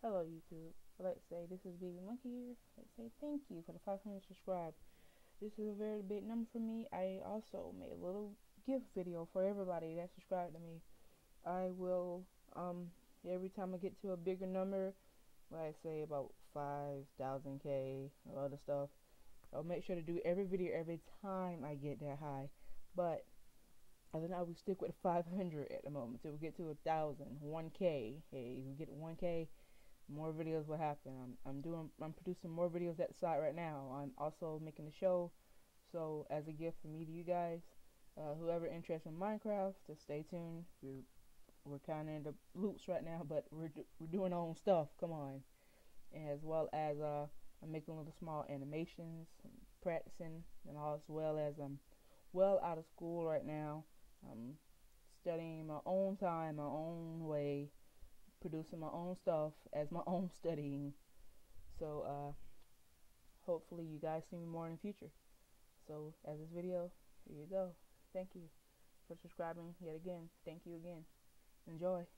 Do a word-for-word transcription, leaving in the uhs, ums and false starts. Hello YouTube, I'd like to say this is Baby Monkey here. Let's say thank you for the five hundred subscribers. This is a very big number for me. I also made a little gift video for everybody that subscribed to me. I will, um, every time I get to a bigger number, like say about five thousand K, a lot of stuff, I'll make sure to do every video every time I get that high. But other than that, I will stick with five hundred at the moment till we get to a thousand, one K. Hey, if we get one K, more videos will happen. I'm, I'm doing, I'm producing more videos at the site right now. I'm also making a show, so as a gift from me to you guys, uh, whoever interested in Minecraft, just stay tuned. We're, we're kind of in the loops right now, but we're do, we're doing our own stuff. Come on, and as well as uh, I'm making little small animations, practicing, and all, as well as I'm well out of school right now. I'm studying my own time, my own way, producing my own stuff as my own studying. So uh, hopefully you guys see me more in the future. So as this video, here you go. Thank you for subscribing yet again. Thank you again. Enjoy.